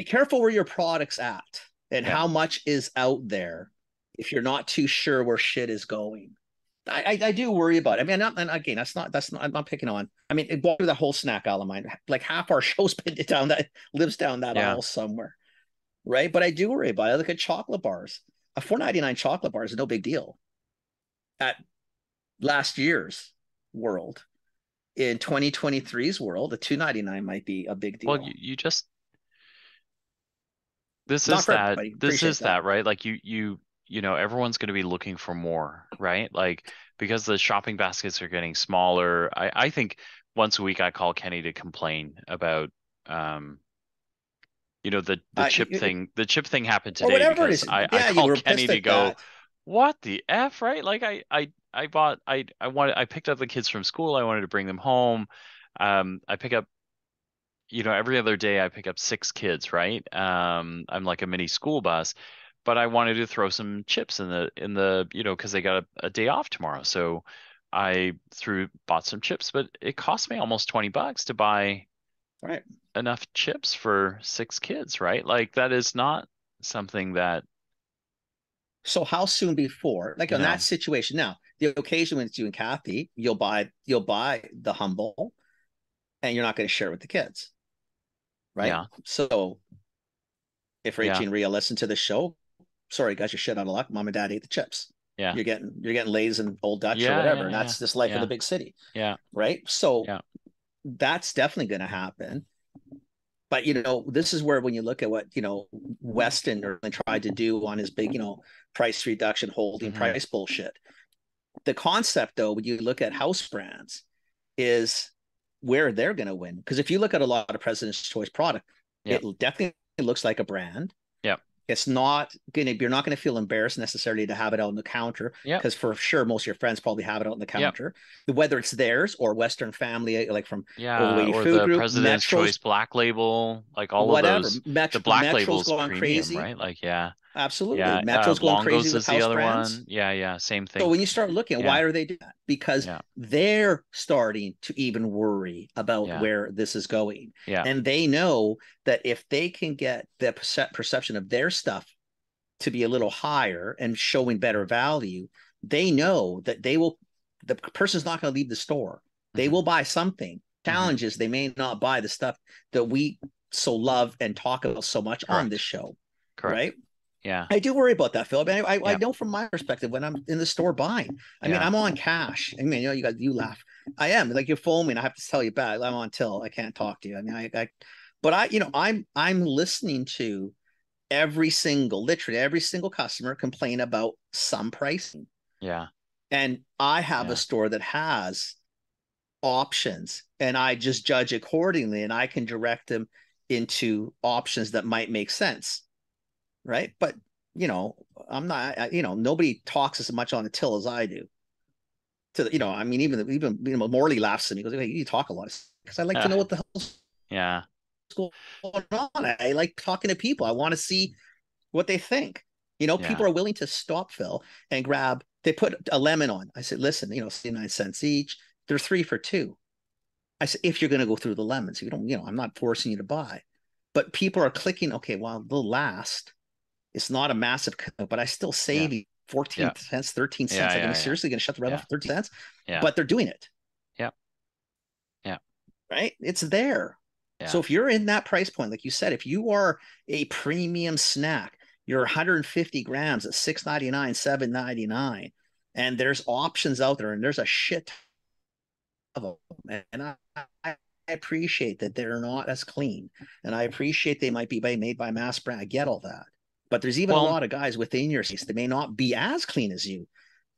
be careful where your product's at and how much is out there if you're not too sure where shit is going. I do worry about it. I mean, and again, I'm not picking on. I mean, it walked through that whole snack aisle of mine. Like half our show's been down that, lives down that aisle somewhere. Right. But I do worry about it. I look at chocolate bars. A $4.99 chocolate bar is no big deal at last year's world. In 2023's world, a $2.99 might be a big deal. Well, you just, this is that, this is that, right? Like you know, everyone's going to be looking for more, right? Like, because the shopping baskets are getting smaller. I think once a week I call Kenny to complain about, you know, the chip thing. The chip thing happened today because I called Kenny to go, what the F, right? Like I picked up the kids from school. I wanted to bring them home. I pick up, you know, every other day I pick up 6 kids, right? I'm like a mini school bus. But I wanted to throw some chips in the you know, because they got a day off tomorrow, so I bought some chips. But it cost me almost $20 to buy enough chips for 6 kids, right? Like that is not something that. So how soon before, like in that situation? Now the occasion when it's you and Kathy, you'll buy the humble, and you're not going to share it with the kids, right? Yeah. So if Rachie and Rhea listen to the show. Sorry, guys, you're shit out of luck. Mom and dad ate the chips. Yeah. You're getting Lay's and Old Dutch or whatever. And that's just life of the big city. Yeah. Right. So that's definitely going to happen. But, you know, this is where when you look at what, you know, Weston tried to do on his big, you know, price reduction, holding price bullshit. The concept, though, when you look at house brands is where they're going to win. Because if you look at a lot of President's Choice product, it definitely looks like a brand. Yeah. It's not gonna, you're not gonna feel embarrassed necessarily to have it out on the counter. Yeah. Because for sure most of your friends probably have it out on the counter. Yep. Whether it's theirs or Western Family, like from or Food the Group, President's Choice Black Label, like all whatever. Of those. The Black Metro's Label's premium, crazy. Right? Like absolutely. Yeah, Metro's going crazy with house brands. One. Yeah, same thing. So when you start looking at why are they doing that? Because they're starting to even worry about where this is going. Yeah. And they know that if they can get the perception of their stuff to be a little higher and showing better value, they know that they will, the person's not going to leave the store. They will buy something. Challenge is they may not buy the stuff that we so love and talk about so much on this show. Correct. Right? Yeah, I do worry about that, Phil. I know from my perspective when I'm in the store buying. I mean, I'm on cash. I mean, you know, you laugh. I am like you're foaming. I have to tell you back. I'm on till I can't talk to you. I mean, but you know, I'm listening to literally every single customer complain about some pricing. Yeah, and I have a store that has options, and I just judge accordingly, and I can direct them into options that might make sense. Right. But, you know, I'm not, you know, nobody talks as much on the till as I do. To the, you know, I mean, even Morley laughs at me because hey, you talk a lot because I like to know what the hell's going on. I like talking to people. I want to see what they think. You know, people are willing to stop, Phil, and grab. They put a lemon on. I said, listen, you know, 9 cents each. They're 3 for $2. I said, if you're going to go through the lemons, you don't, you know, I'm not forcing you to buy. But people are clicking. Okay, well, they'll last. It's not a massive, but I still save 14 cents, 13 cents. Like, I'm seriously going to shut the red off for 13 cents? Yeah. But they're doing it. Yeah. Yeah. Right? It's there. Yeah. So if you're in that price point, like you said, if you are a premium snack, you're 150 grams at $6.99, $7.99, and there's options out there, and there's a shit of them. And I appreciate that they're not as clean, and I appreciate they might be made by mass brand. I get all that. But there's even a lot of guys within your space that may not be as clean as you,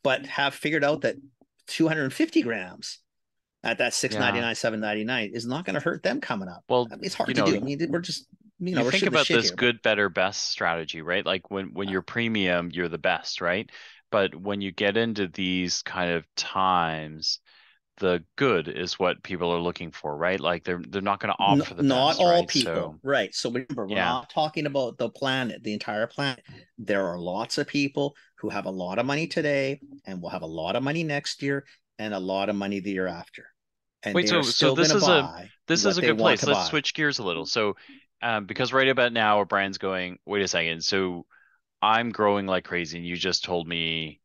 but have figured out that 250 grams at that $6.99, $7.99 is not going to hurt them coming up. Well, it's hard to do. I mean, we're just, you know, think about this good, better, best strategy, right? Like when you're premium, you're the best, right? But when you get into these kind of times, the good is what people are looking for, right? Like they're not going to opt for the best, all right? People, so, right? So remember, we're not talking about the planet, the entire planet. There are lots of people who have a lot of money today, and will have a lot of money next year, and a lot of money the year after. And wait, so this is a good place. Let's switch gears a little. So Because right about now, our brand's going, wait a second, so I'm growing like crazy, and you just told me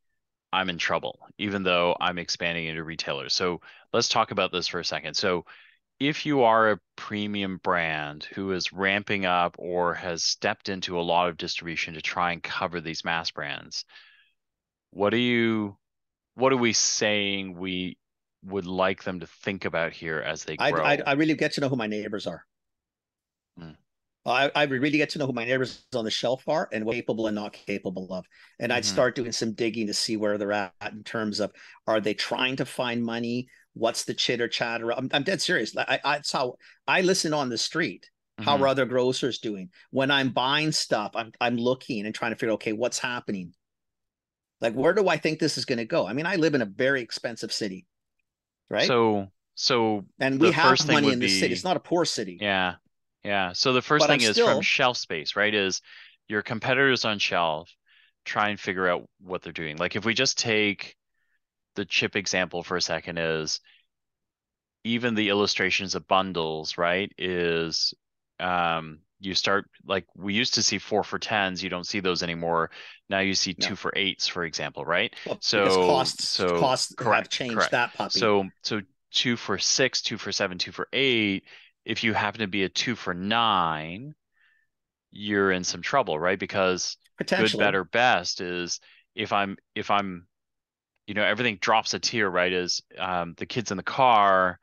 I'm in trouble, even though I'm expanding into retailers. So let's talk about this for a second. So if you are a premium brand who is ramping up or has stepped into a lot of distribution to try and cover these mass brands, what are we saying we would like them to think about here as they grow? I really get to know who my neighbors are. I really get to know who my neighbors on the shelf are and what they're capable and not capable of. And I'd start doing some digging to see where they're at in terms of, are they trying to find money? What's the chitter chatter? I'm dead serious. That's how I listen on the street. How are other grocers doing? When I'm buying stuff, I'm looking and trying to figure out, okay, what's happening? Like, where do I think this is going to go? I mean, I live in a very expensive city, right? So and we have money in this city. It's not a poor city. Yeah. Yeah. So the first thing is from shelf space, right? Is your competitors on shelf, try and figure out what they're doing. Like if we just take the chip example for a second, is even the illustrations of bundles, right? Is you start, like we used to see 4 for $10s. You don't see those anymore. Now you see 2 for $8s, for example, right? Well, so costs have changed that puppy. So 2 for $6, 2 for $7, 2 for $8. If you happen to be a 2 for $9, you're in some trouble, right? Because good, better, best is if I'm, you know, everything drops a tier, right? Is the kids in the car,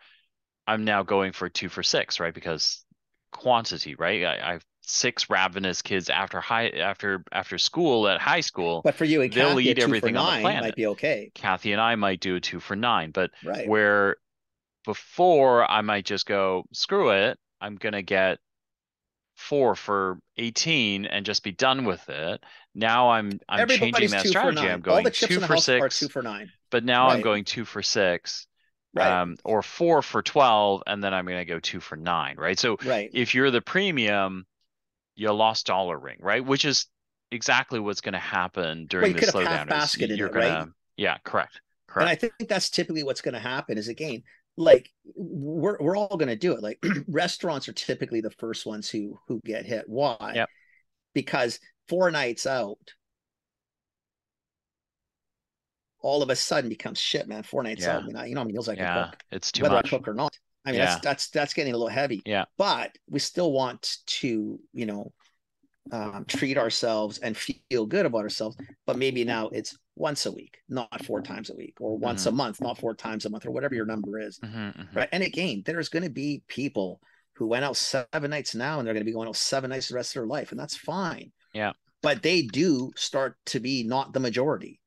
I'm now going for 2 for $6, right? Because quantity, right? I have 6 ravenous kids after school at high school. But for you and they'll Kathy, eat everything on the planet. Might be okay. Kathy and I might do a 2 for $9, but where before I might just go, screw it, I'm going to get 4 for $18 and just be done with it. Now I'm changing that strategy. I'm going 2 for $6, 2 for $9. But now I'm going 2 for $6, or 4 for $12, and then I'm going to go 2 for $9, right? So if you're the premium, you lost dollar ring, right? Which is exactly what's going to happen during this slowdown. You could have half basket in it, right? Yeah, correct. And I think that's typically what's going to happen is, again, like we're all going to do it. Like restaurants are typically the first ones who get hit. Why? Yep. Because 4 nights out all of a sudden becomes shit, man. 4 nights out, I mean, you know how many meals I can cook. It's too much. Whether I cook or not. I mean, that's getting a little heavy. Yeah. But we still want to, you know, treat ourselves and feel good about ourselves. But maybe now it's once a week, not 4 times a week, or once a month, not 4 times a month, or whatever your number is. Right. And again, there's going to be people who went out 7 nights now, and they're going to be going out 7 nights the rest of their life. And that's fine. Yeah. But they do start to be not the majority.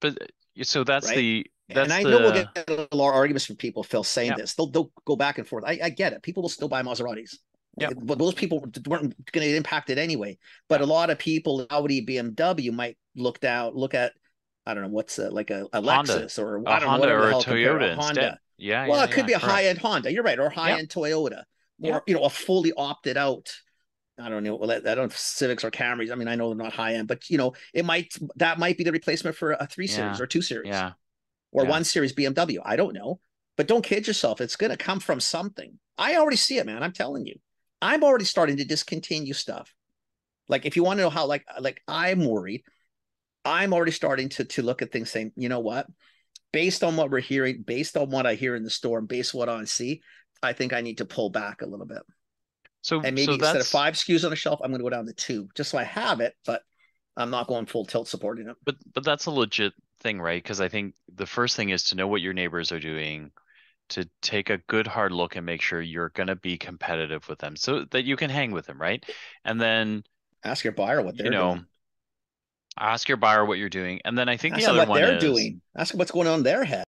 But so that's the, that's, and I know we'll get a lot of arguments from people, Phil, saying this, they'll go back and forth. I get it. People will still buy Maseratis. Yeah, but those people weren't going to get impacted anyway. But a lot of people, Audi, BMW, might look at, I don't know, what's like a Lexus or a Honda or a Toyota. Honda. Yeah. Well, it could be a high end Honda. You're right, or high end Toyota, or you know, a fully opted out. I don't know. I don't know if Civics or Camrys. I mean, I know they're not high end, but you know, that might be the replacement for a 3 Series or 2 Series or 1 Series BMW. I don't know, but don't kid yourself. It's going to come from something. I already see it, man. I'm telling you. I'm already starting to discontinue stuff. Like if you want to know how, like I'm worried, I'm already starting to look at things saying, you know what, based on what we're hearing, based on what I hear in the store and based on what I see, I think I need to pull back a little bit. So, and maybe instead of 5 SKUs on the shelf, I'm going to go down to 2 just so I have it, but I'm not going full tilt supporting it. But that's a legit thing, right? Because I think the first thing is to know what your neighbors are doing, to take a good hard look and make sure you're going to be competitive with them so that you can hang with them. Right. And then ask your buyer what they're doing. Ask your buyer what you're doing. And then I think ask the other one is ask what's going on in their head.